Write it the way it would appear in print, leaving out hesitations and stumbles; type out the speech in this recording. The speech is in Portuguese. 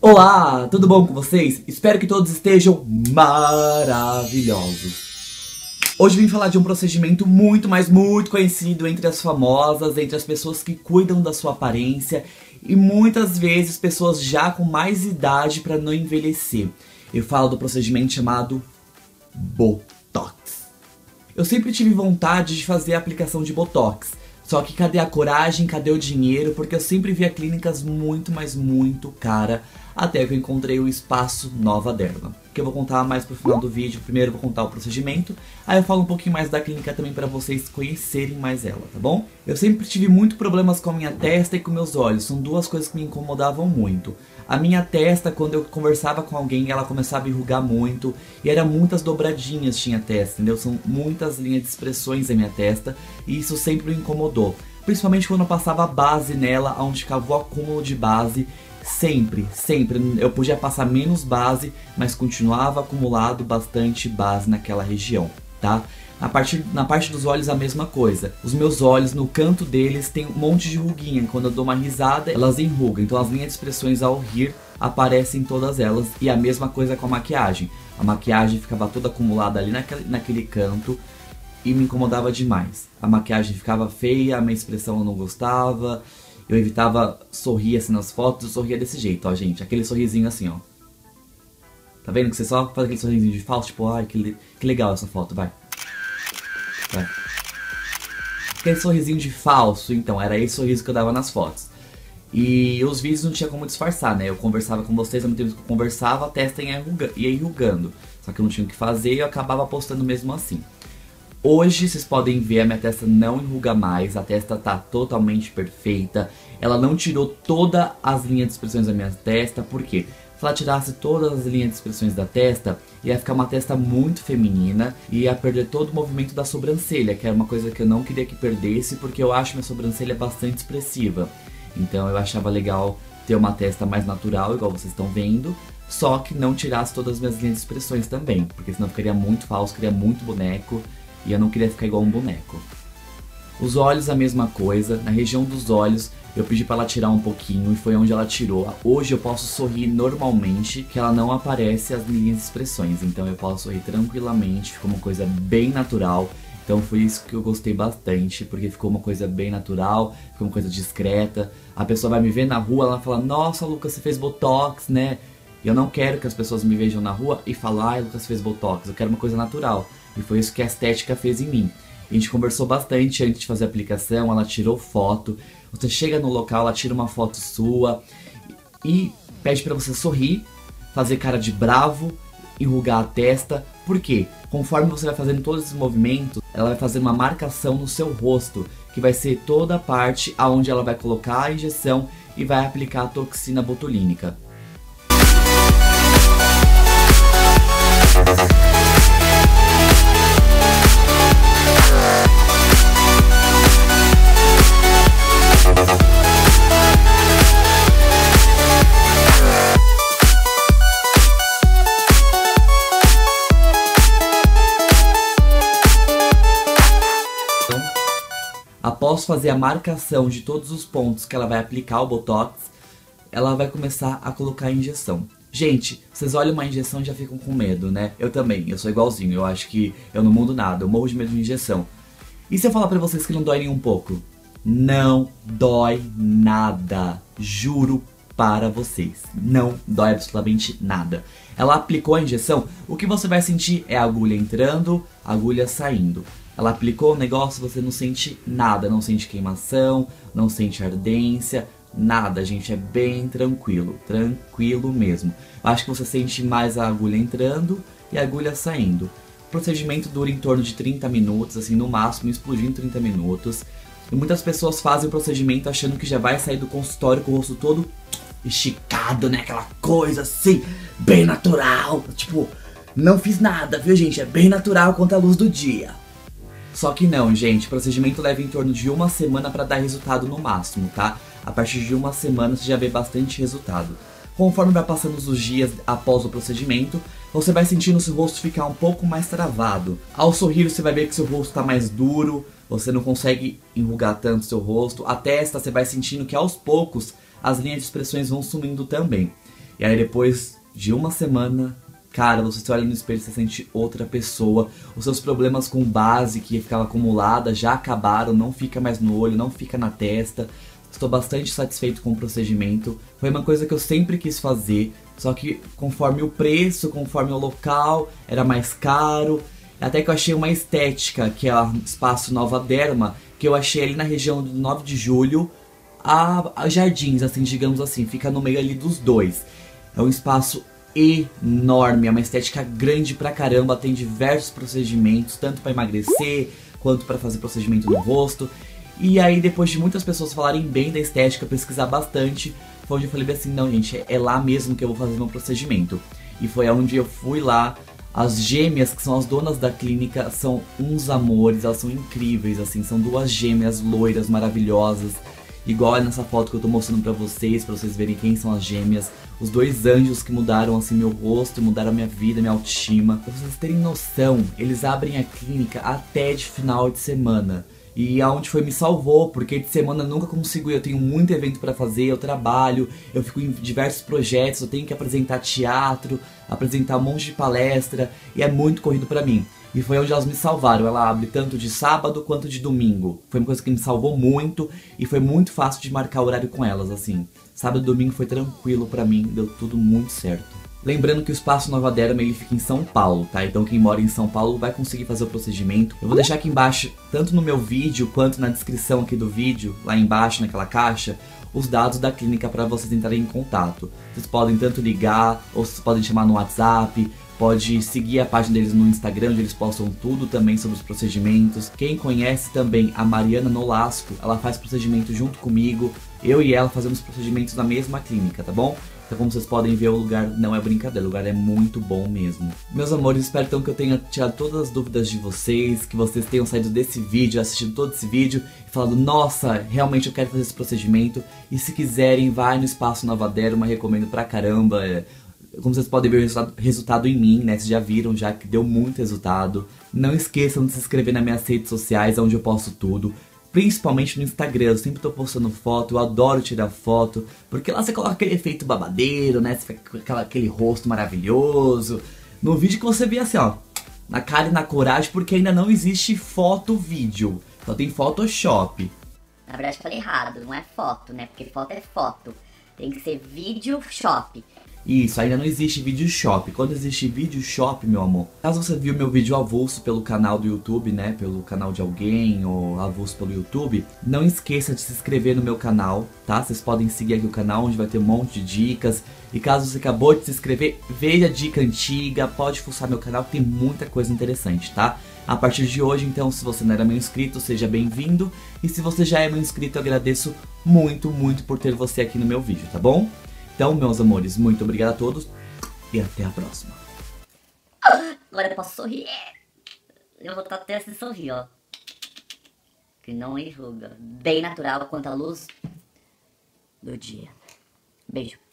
Olá, tudo bom com vocês? Espero que todos estejam maravilhosos. Hoje vim falar de um procedimento muito, mas muito conhecido entre as famosas, entre as pessoas que cuidam da sua aparência e muitas vezes pessoas já com mais idade para não envelhecer. Eu falo do procedimento chamado Botox. Eu sempre tive vontade de fazer a aplicação de Botox, só que cadê a coragem, cadê o dinheiro? Porque eu sempre via clínicas muito, mas muito cara, até que eu encontrei o Espaço Nova Derma, que eu vou contar mais pro final do vídeo. Primeiro eu vou contar o procedimento, aí eu falo um pouquinho mais da clínica também pra vocês conhecerem mais ela, tá bom? Eu sempre tive muito problemas com a minha testa e com meus olhos, são duas coisas que me incomodavam muito. A minha testa, quando eu conversava com alguém, ela começava a enrugar muito, e eram muitas dobradinhas tinha a testa, entendeu? São muitas linhas de expressões na minha testa, e isso sempre me incomodou. Principalmente quando eu passava a base nela, onde ficava o acúmulo de base. Sempre, eu podia passar menos base, mas continuava acumulado bastante base naquela região, tá? Na parte dos olhos a mesma coisa. Os meus olhos, no canto deles, tem um monte de ruguinha. Quando eu dou uma risada, elas enrugam. Então as linhas de expressões ao rir aparecem todas elas. E a mesma coisa com a maquiagem. A maquiagem ficava toda acumulada ali naquele canto e me incomodava demais. A maquiagem ficava feia, a minha expressão eu não gostava. Eu evitava sorrir assim nas fotos, eu sorria desse jeito, ó, gente. Aquele sorrisinho assim, ó. Tá vendo que você só faz aquele sorrisinho de falso, tipo, ai, que legal essa foto, vai. Vai. Aquele sorrisinho de falso, então, era esse sorriso que eu dava nas fotos. E os vídeos não tinha como disfarçar, né? Eu conversava com vocês, ao mesmo tempo que eu conversava, a testa ia enrugando. Só que eu não tinha o que fazer e eu acabava postando mesmo assim. Hoje, vocês podem ver, a minha testa não enruga mais, a testa tá totalmente perfeita. Ela não tirou todas as linhas de expressões da minha testa, porque se ela tirasse todas as linhas de expressões da testa, ia ficar uma testa muito feminina e ia perder todo o movimento da sobrancelha, que era uma coisa que eu não queria que perdesse, porque eu acho minha sobrancelha bastante expressiva. Então eu achava legal ter uma testa mais natural, igual vocês estão vendo, só que não tirasse todas as minhas linhas de expressões também, porque senão ficaria muito falso, ficaria muito boneco. E eu não queria ficar igual um boneco. Os olhos, a mesma coisa. Na região dos olhos, eu pedi pra ela tirar um pouquinho e foi onde ela tirou. Hoje eu posso sorrir normalmente, que ela não aparece as minhas expressões. Então eu posso sorrir tranquilamente, ficou uma coisa bem natural. Então foi isso que eu gostei bastante, porque ficou uma coisa bem natural, ficou uma coisa discreta. A pessoa vai me ver na rua, ela fala, nossa, Lucas, você fez Botox, né? E eu não quero que as pessoas me vejam na rua e falar, ai, Lucas, você fez Botox. Eu quero uma coisa natural. E foi isso que a estética fez em mim. A gente conversou bastante antes de fazer a aplicação, ela tirou foto. Você chega no local, ela tira uma foto sua e pede pra você sorrir, fazer cara de bravo, enrugar a testa. Por quê? Conforme você vai fazendo todos esses movimentos, ela vai fazer uma marcação no seu rosto, que vai ser toda a parte onde ela vai colocar a injeção e vai aplicar a toxina botulínica. Após fazer a marcação de todos os pontos que ela vai aplicar o Botox, ela vai começar a colocar a injeção. Gente, vocês olham uma injeção e já ficam com medo, né? Eu também, eu sou igualzinho, eu acho que eu não mudo nada, eu morro de medo de injeção. E se eu falar pra vocês que não dói nem um pouco? Não dói nada, juro para vocês, não dói absolutamente nada. Ela aplicou a injeção, o que você vai sentir é a agulha entrando, a agulha saindo. Ela aplicou o negócio, você não sente nada, não sente queimação, não sente ardência, nada, gente, é bem tranquilo, tranquilo mesmo. Acho que você sente mais a agulha entrando e a agulha saindo. O procedimento dura em torno de 30 minutos, assim, no máximo, explodindo em 30 minutos. E muitas pessoas fazem o procedimento achando que já vai sair do consultório com o rosto todo esticado, né, aquela coisa assim, bem natural, tipo, não fiz nada, viu, gente, é bem natural quanto a luz do dia. Só que não, gente, o procedimento leva em torno de uma semana para dar resultado no máximo, tá? A partir de uma semana você já vê bastante resultado. Conforme vai passando os dias após o procedimento, você vai sentindo seu rosto ficar um pouco mais travado. Ao sorrir você vai ver que seu rosto está mais duro, você não consegue enrugar tanto seu rosto. A testa você vai sentindo que aos poucos as linhas de expressões vão sumindo também. E aí depois de uma semana, cara, você se olha no espelho e você sente outra pessoa. Os seus problemas com base que ficava acumulada já acabaram, não fica mais no olho, não fica na testa. Estou bastante satisfeito com o procedimento, foi uma coisa que eu sempre quis fazer, só que conforme o preço, conforme o local, era mais caro. Até que eu achei uma estética, que é a Espaço Nova Derma, que eu achei ali na região do 9 de julho, a Jardins, assim, digamos assim, fica no meio ali dos dois. É um espaço enorme, é uma estética grande pra caramba, tem diversos procedimentos, tanto pra emagrecer, quanto pra fazer procedimento no rosto. E aí, depois de muitas pessoas falarem bem da estética, pesquisar bastante, foi onde eu falei assim, não gente, é lá mesmo que eu vou fazer meu procedimento. E foi onde eu fui lá. As gêmeas, que são as donas da clínica, são uns amores, elas são incríveis, assim, são duas gêmeas loiras, maravilhosas. Igual é nessa foto que eu tô mostrando pra vocês verem quem são as gêmeas. Os dois anjos que mudaram, assim, meu rosto, mudaram minha vida, minha autoestima. Pra vocês terem noção, eles abrem a clínica até de final de semana. E aonde foi me salvou, porque de semana eu nunca consigo ir, eu tenho muito evento pra fazer, eu trabalho, eu fico em diversos projetos, eu tenho que apresentar teatro, apresentar um monte de palestra, e é muito corrido pra mim. E foi onde elas me salvaram, ela abre tanto de sábado quanto de domingo. Foi uma coisa que me salvou muito, e foi muito fácil de marcar horário com elas, assim. Sábado e domingo foi tranquilo pra mim, deu tudo muito certo. Lembrando que o Espaço Nova Derma, ele fica em São Paulo, tá? Então quem mora em São Paulo vai conseguir fazer o procedimento. Eu vou deixar aqui embaixo, tanto no meu vídeo, quanto na descrição aqui do vídeo, lá embaixo naquela caixa, os dados da clínica para vocês entrarem em contato. Vocês podem tanto ligar, ou vocês podem chamar no WhatsApp, pode seguir a página deles no Instagram, onde eles postam tudo também sobre os procedimentos. Quem conhece também a Mariana Nolasco, ela faz procedimento junto comigo, eu e ela fazemos procedimentos na mesma clínica, tá bom? Então, como vocês podem ver, o lugar não é brincadeira, o lugar é muito bom mesmo. Meus amores, espero então que eu tenha tirado todas as dúvidas de vocês, que vocês tenham saído desse vídeo, assistido todo esse vídeo e falado, nossa, realmente eu quero fazer esse procedimento. E se quiserem, vai no Espaço Nova Derma, recomendo pra caramba. Como vocês podem ver, o resultado em mim, né? Vocês já viram, já que deu muito resultado. Não esqueçam de se inscrever nas minhas redes sociais, onde eu posto tudo. Principalmente no Instagram, eu sempre tô postando foto, eu adoro tirar foto, porque lá você coloca aquele efeito babadeiro, né, você fica com aquele rosto maravilhoso. No vídeo que você vê assim, ó, na cara e na coragem, porque ainda não existe foto-vídeo, só tem Photoshop. Na verdade eu falei errado, não é foto, né, porque foto é foto, tem que ser vídeo-shop. Isso, ainda não existe vídeo shop. Quando existe vídeo shop, meu amor, caso você viu meu vídeo avulso pelo canal do YouTube, né, pelo canal de alguém ou avulso pelo YouTube, não esqueça de se inscrever no meu canal, tá? Vocês podem seguir aqui o canal, onde vai ter um monte de dicas. E caso você acabou de se inscrever, veja a dica antiga, pode fuçar meu canal, que tem muita coisa interessante, tá? A partir de hoje, então, se você não era meu inscrito, seja bem-vindo. E se você já é meu inscrito, eu agradeço muito, muito por ter você aqui no meu vídeo, tá bom? Então, meus amores, muito obrigado a todos e até a próxima. Agora eu posso sorrir. Eu vou estar até assim sorrir, ó. Que não enruga. Bem natural quanto à luz do dia. Beijo.